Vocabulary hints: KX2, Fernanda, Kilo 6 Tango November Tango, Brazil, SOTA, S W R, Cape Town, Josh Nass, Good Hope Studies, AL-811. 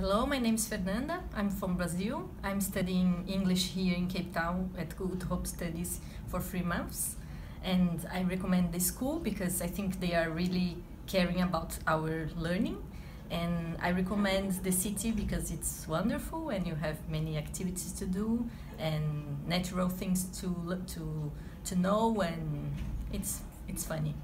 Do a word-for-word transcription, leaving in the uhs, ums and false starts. Hello, my name is Fernanda. I'm from Brazil. I'm studying English here in Cape Town at Good Hope Studies for three months. And I recommend this school because I think they are really caring about our learning. And I recommend the city because it's wonderful and you have many activities to do and natural things to to to know, and it's it's funny.